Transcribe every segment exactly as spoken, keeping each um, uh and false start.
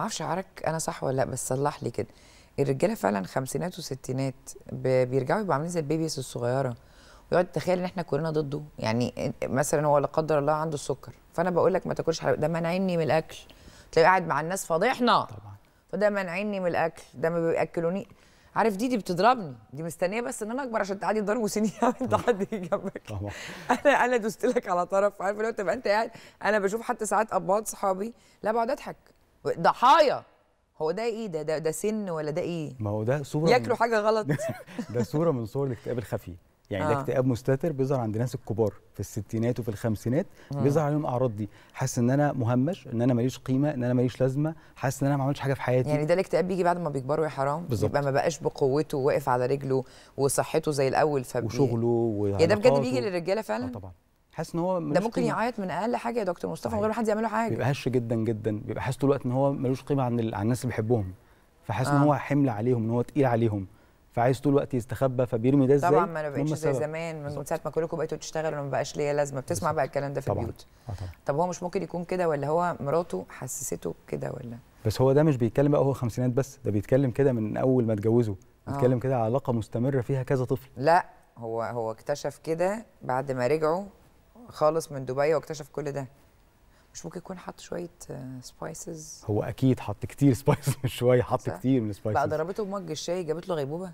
ما اعرفش عارك انا صح ولا لا، بس صلح لي كده. الرجاله فعلا خمسينات وستينات بيرجعوا يبقوا عاملين زي البيبيس الصغيره، ويقعد يتخيل ان احنا كلنا ضده. يعني مثلا هو لا قدر الله عنده السكر، فانا بقول لك ما تاكلش حلويات، ده منعني من الاكل. تلاقي قاعد مع الناس فضحنا طبعا، فده منعني من الاكل، ده ما بياكلوني. عارف دي دي بتضربني، دي مستنيه بس ان انا اكبر عشان تعدي ضرب وسنين. انت حد جنبك انا انا دوست لك على طرف، عارف لو تبقى انت قاعد. انا بشوف حتى ساعات اباط صحابي لا بقعد اضحك، ضحايا. هو ده ايه ده ده, ده سن ولا ده ايه؟ ما هو ده صوره ياكلوا حاجه غلط. ده صوره من صور الاكتئاب الخفي، يعني آه. ده اكتئاب مستتر بيظهر عند ناس الكبار في الستينات وفي الخمسينات، بيظهر عليهم اعراض دي. حاسس ان انا مهمش، ان انا ماليش قيمه، ان انا ماليش لازمه، حاسس ان انا ما عملتش حاجه في حياتي. يعني ده الاكتئاب بيجي بعد ما بيكبروا يا حرام، يبقى ما بقاش بقوته واقف على رجله وصحته زي الاول، فبي وشغله وعلاقاته. يا ده بجد بيجي للرجاله فعلا؟ آه طبعا. حاسس ان هو ده ممكن يعيط من اقل حاجه يا دكتور مصطفى من غير ما حد يعمل له حاجه. بيبقى هش جدا جدا، بيبقى حاسس طول الوقت ان هو مالوش قيمه عن الناس اللي بيحبهم، فحاسس ان آه. هو حمل عليهم، ان هو تقيل عليهم، فعايز طول الوقت يستخبى، فبيرمي ده ازاي؟ طبعا ما انا بقتش زي زمان، من ساعه ما كلكم بقيتوا تشتغلوا ما بقاش ليا لازمه. بتسمع بقى الكلام ده في البيوت. طب هو مش ممكن يكون كده، ولا هو مراته حسسته كده ولا؟ بس هو ده مش بيتكلم بقى هو خمسينات بس، ده بيتكلم كده من اول ما اتجوزه، بيتكلم كده على علاقه مستمره فيها كذا طفل. لا هو هو اكتشف كده بعد ما رجعوا خالص من دبي واكتشف كل ده. مش ممكن يكون حط شويه سبايسز؟ هو اكيد حط كتير سبايسز، مش شويه، حط كتير من السبايسز. بقى ضربته بمج الشاي، جابت له غيبوبه.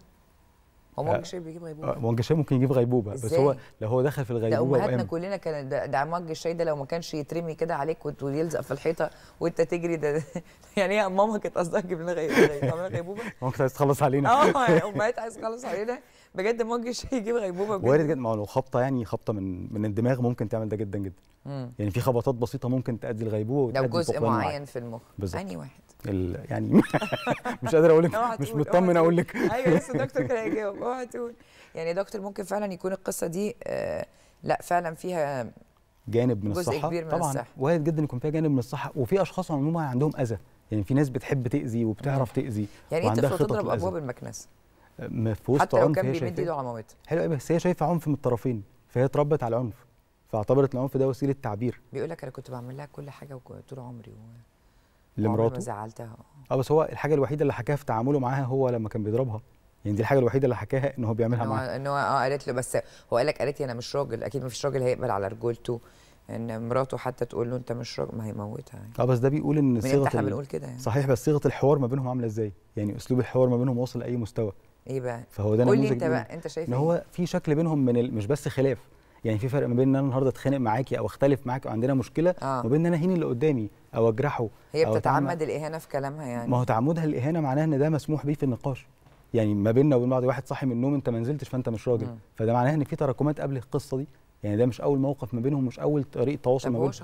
هو مج الشاي بيجيب غيبوبه؟ مج الشاي ممكن يجيب غيبوبه بس هو لو هو دخل في الغيبوبه. ده امهاتنا كلنا كان ده, ده مج الشاي ده لو ما كانش يترمي كده عليك ويلزق في الحيطه وانت تجري ده, ده يعني يا ماما كانت قصدها تجيب لنا غيبوبه. ماما كانت عايزه تخلص علينا. اه يا امهات عايزه تخلص علينا بجد. مج الشاي يجيب غيبوبه بجد؟ وارد جدا. ما هو لو خبطه يعني خبطه من من الدماغ ممكن تعمل ده جدا جدا. يعني في خبطات بسيطه ممكن تؤدي للغيبوبه، وتؤدي لفقدان الوعي. لو جزء معين في المخ انهي واحد؟ يعني مش قادر اقول لك، مش مطمن اقول لك. ايوه لسه الدكتور كان هيجاوب. اوعى تقول يعني يا دكتور ممكن فعلا يكون القصه دي آه لا فعلا فيها جانب من الصحه، جزء كبير من طبعا الصحة. وارد جدا يكون فيها جانب من الصحه، وفي اشخاص عموما عندهم اذى، يعني في ناس بتحب تاذي وبتعرف تاذي. يعني انت بتضرب ابواب المكنسه في وسط حتى لو كان بيمد ايده على مامتها. حلو قوي. بس هي شايفه عنف من الطرفين، فهي اتربت على العنف، فاعتبرت العنف ده وسيله تعبير. بيقول لك انا كنت بعمل لها كل حاجه طول عمري لمراته، ما زعلتها. اه بس هو الحاجه الوحيده اللي حكاها في تعامله معاها هو لما كان بيضربها، يعني دي الحاجه الوحيده اللي حكاها ان هو بيعملها معاها. ان هو اه قالت له، بس هو قال لك قالت لي انا مش راجل. اكيد ما فيش راجل هيقبل على رجولته، ان مراته حتى تقول له انت مش راجل، ما هيموتها يعني. اه بس ده بيقول ان صيغه احنا بنقول كده يعني. صحيح، بس صيغه الحوار ما بينهم عامله ازاي؟ يعني اسلوب الحوار ما بينهم واصل لاي مستوى؟ ايه بقى؟ فهو ده نموذج. انت بقى انت شايف ان هو في شكل بينهم من مش بس خلاف، يعني في فرق ما بين ان انا النهارده اتخانق معاكي او اختلف معاكي وعندنا مشكله، آه. وبين ان انا هين اللي قدامي او اجرحه. هي بتتعمد الاهانه في كلامها يعني. ما هو تعمدها الاهانه معناها ان ده مسموح بيه في النقاش، يعني ما بيننا وبين بعض. واحد صاحي من النوم انت ما نزلتش فانت مش راجل، فده معناه ان في تراكمات قبل القصه دي، يعني ده مش اول موقف ما بينهم، مش اول طريقه تواصل ما بينهم.